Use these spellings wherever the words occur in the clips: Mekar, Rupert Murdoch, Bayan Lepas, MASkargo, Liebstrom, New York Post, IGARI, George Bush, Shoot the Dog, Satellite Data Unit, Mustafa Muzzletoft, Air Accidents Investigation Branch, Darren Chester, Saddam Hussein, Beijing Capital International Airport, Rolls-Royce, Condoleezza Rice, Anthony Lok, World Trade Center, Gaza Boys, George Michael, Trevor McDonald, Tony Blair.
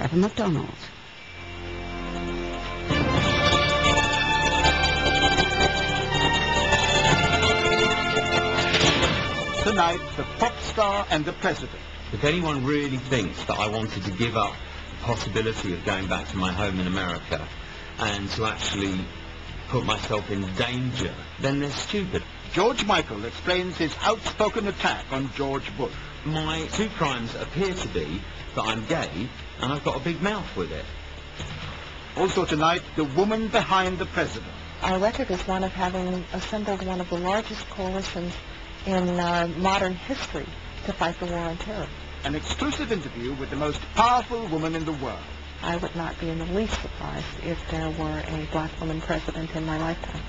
Trevor McDonald. Tonight, the pop star and the president. If anyone really thinks that I wanted to give up the possibility of going back to my home in America and to actually put myself in danger, then they're stupid. George Michael explains his outspoken attack on George Bush. My two crimes appear to be that I'm gay and I've got a big mouth with it. Also tonight, the woman behind the president. Our record is one of having assembled one of the largest coalitions in modern history to fight the war on terror. An exclusive interview with the most powerful woman in the world. I would not be in the least surprised if there were a black woman president in my lifetime.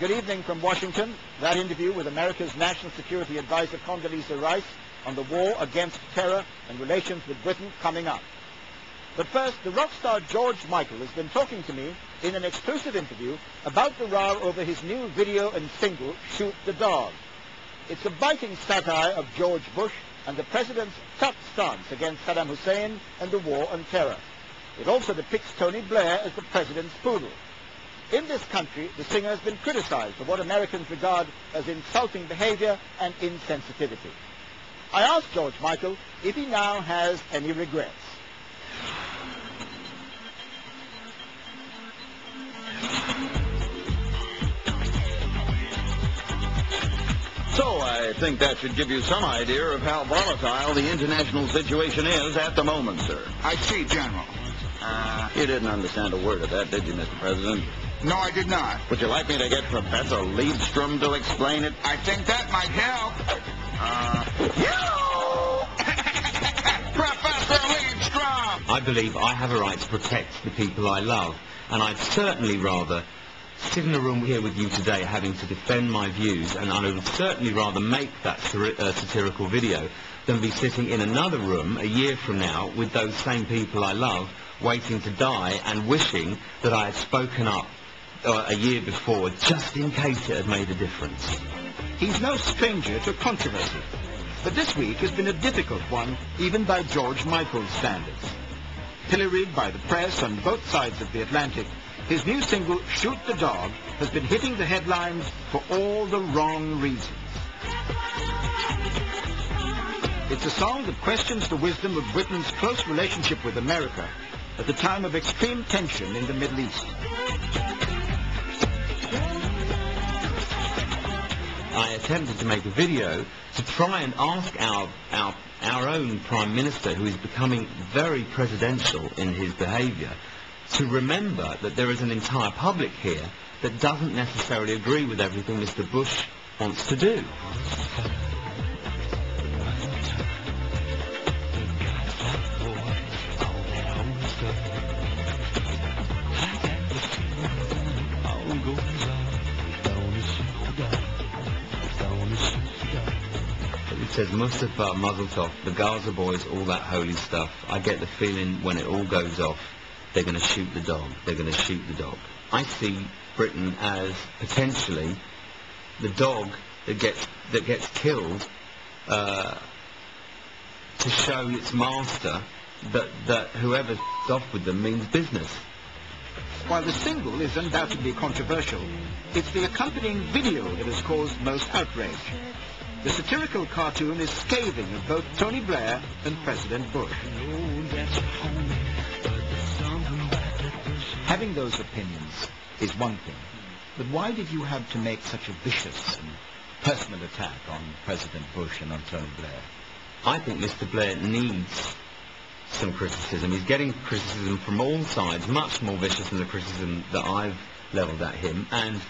Good evening from Washington. That interview with America's National Security Advisor Condoleezza Rice on the war against terror and relations with Britain coming up. But first, the rock star George Michael has been talking to me in an exclusive interview about the row over his new video and single, Shoot the Dog. It's a biting satire of George Bush and the president's tough stance against Saddam Hussein and the war on terror. It also depicts Tony Blair as the president's poodle. In this country, the singer has been criticized for what Americans regard as insulting behavior and insensitivity. I asked George Michael if he now has any regrets. So I think that should give you some idea of how volatile the international situation is at the moment, sir. I see, General. You didn't understand a word of that, did you, Mr. President? No, I did not. Would you like me to get Professor Liebstrom to explain it? I think that might help. Professor Liebstrom! I believe I have a right to protect the people I love, and I'd certainly rather sit in a room here with you today having to defend my views, and I would certainly rather make that satirical video than be sitting in another room a year from now with those same people I love, waiting to die and wishing that I had spoken up a year before, just in case it had made a difference. He's no stranger to controversy, but this week has been a difficult one, even by George Michael's standards. Pilloried by the press on both sides of the Atlantic, his new single, Shoot the Dog, has been hitting the headlines for all the wrong reasons. It's a song that questions the wisdom of Britain's close relationship with America at the time of extreme tension in the Middle East. I attempted to make a video to try and ask our own Prime Minister, who is becoming very presidential in his behaviour, to remember that there is an entire public here that doesn't necessarily agree with everything Mr. Bush wants to do. It says Mustafa Muzzletoft, the Gaza Boys, all that holy stuff. I get the feeling when it all goes off, they're going to shoot the dog. They're going to shoot the dog. I see Britain as potentially the dog that gets killed to show its master that whoever's off with them means business. While the single is undoubtedly controversial, it's the accompanying video that has caused most outrage. The satirical cartoon is scathing of both Tony Blair and President Bush. Having those opinions is one thing, but why did you have to make such a vicious and personal attack on President Bush and on Tony Blair? I think Mr. Blair needs some criticism. He's getting criticism from all sides, much more vicious than the criticism that I've levelled at him, and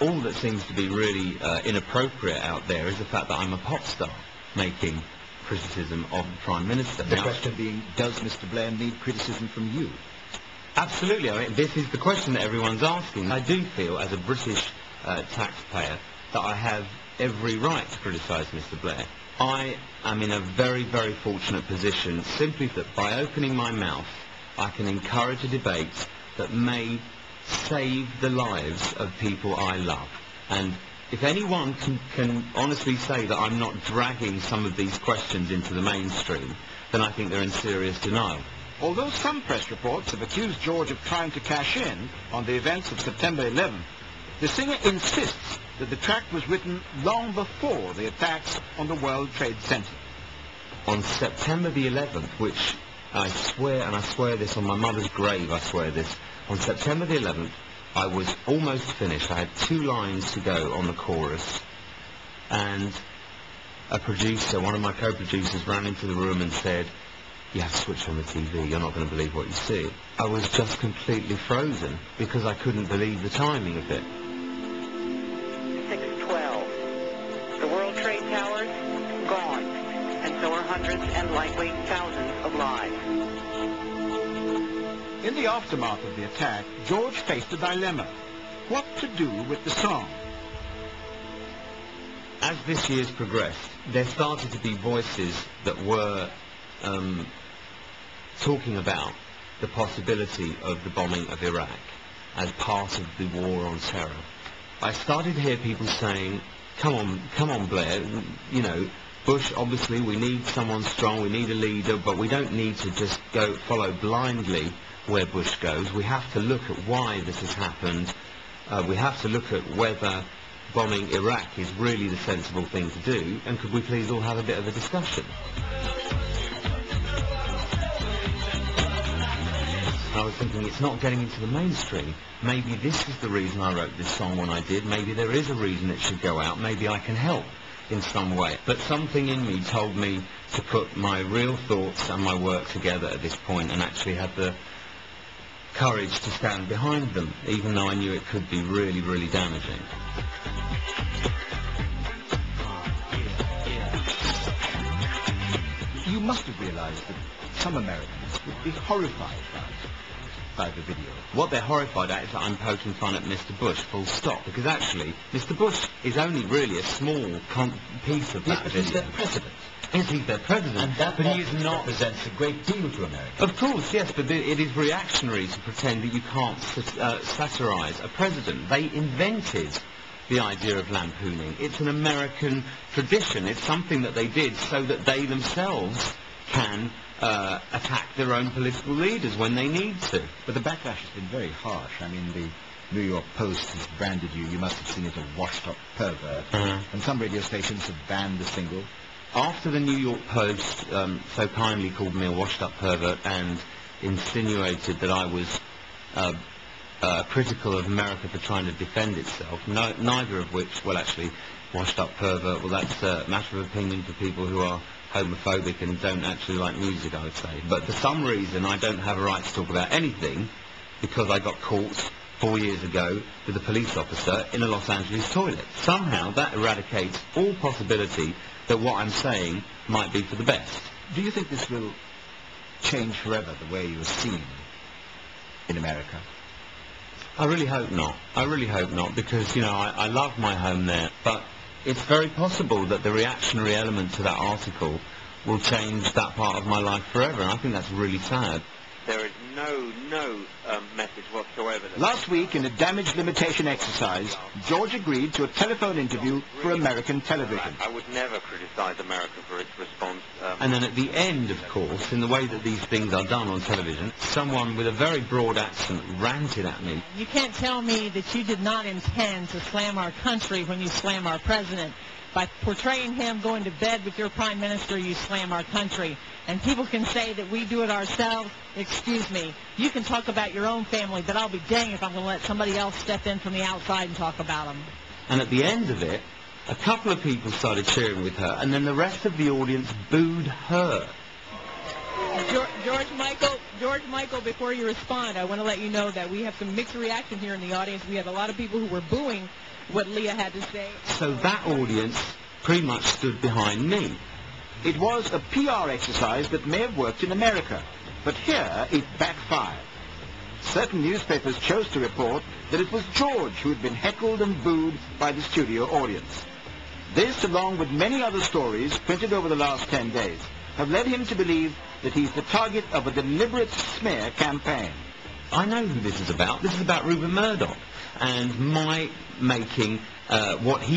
all that seems to be really inappropriate out there is the fact that I'm a pop star making criticism of the Prime Minister. The question being, does Mr. Blair need criticism from you? Absolutely. I mean, this is the question that everyone's asking. I do feel, as a British taxpayer, that I have every right to criticise Mr. Blair. I am in a very, very fortunate position, simply that by opening my mouth, I can encourage a debate that may save the lives of people I love. And if anyone can honestly say that I'm not dragging some of these questions into the mainstream, then I think they're in serious denial. Although some press reports have accused George of trying to cash in on the events of September 11th, the singer insists that the track was written long before the attacks on the World Trade Center. On September the 11th, which I swear, and I swear this on my mother's grave, I swear this, on September the 11th, I was almost finished. I had 2 lines to go on the chorus, and a producer, one of my co-producers, ran into the room and said, "You have to switch on the TV, you're not going to believe what you see." I was just completely frozen because I couldn't believe the timing of it. 6:12. The World Trade Towers, gone, and so are hundreds and likely thousands of lives. In the aftermath of the attack, George faced a dilemma. What to do with the song? As this year's progressed, there started to be voices that were talking about the possibility of the bombing of Iraq as part of the war on terror. I started to hear people saying, come on Blair, you know, Bush, obviously we need someone strong, we need a leader, but we don't need to just go follow blindly where Bush goes. We have to look at why this has happened. We have to look at whether bombing Iraq is really the sensible thing to do, and could we please all have a bit of a discussion? I was thinking, it's not getting into the mainstream. Maybe this is the reason I wrote this song when I did. Maybe there is a reason it should go out. Maybe I can help in some way. But something in me told me to put my real thoughts and my work together at this point, and actually have the courage to stand behind them, even though I knew it could be really, really damaging. You must have realized that some Americans would be horrified by the video. What they're horrified at is that I'm poking fun at Mr. Bush, full stop, because actually Mr. Bush is only really a small piece of that video. He's their president. Is he their president? And that, but he is not. Represents a great deal to America. Of course, yes, but it is reactionary to pretend that you can't satirize a president. They invented the idea of lampooning. It's an American tradition. It's something that they did so that they themselves can attack their own political leaders when they need to. But the backlash has been very harsh. I mean, the New York Post has branded you, you must have seen it, a washed-up pervert. And some radio stations have banned the single. After the New York Post so kindly called me a washed-up pervert and insinuated that I was critical of America for trying to defend itself, neither of which, well, actually, washed-up pervert, well, that's a matter of opinion for people who are homophobic and don't actually like music, I would say. But for some reason, I don't have a right to talk about anything because I got caught 4 years ago with a police officer in a Los Angeles toilet. Somehow, that eradicates all possibility that what I'm saying might be for the best. Do you think this will change forever the way you are seen in America? I really hope not. I really hope not, because, you know, I love my home there, but it's very possible that the reactionary element to that article will change that part of my life forever, and I think that's really sad. There is no message whatsoever. Last week, in a damage limitation exercise, George agreed to a telephone interview for American television. I would never criticize America for its response. And then at the end, of course, in the way that these things are done on television, someone with a very broad accent ranted at me. You can't tell me that you did not intend to slam our country when you slam our president. By portraying him going to bed with your prime minister, you slam our country. And people can say that we do it ourselves. Excuse me. You can talk about your own family, but I'll be dang if I'm going to let somebody else step in from the outside and talk about them. And at the end of it, a couple of people started cheering with her, and then the rest of the audience booed her. George Michael, before you respond, I want to let you know that we have some mixed reaction here in the audience. We had a lot of people who were booing what Leah had to say. So that audience pretty much stood behind me. It was a PR exercise that may have worked in America, but here it backfired. Certain newspapers chose to report that it was George who had been heckled and booed by the studio audience. This, along with many other stories printed over the last 10 days, have led him to believe that he's the target of a deliberate smear campaign. I know who this is about. This is about Rupert Murdoch and my making what he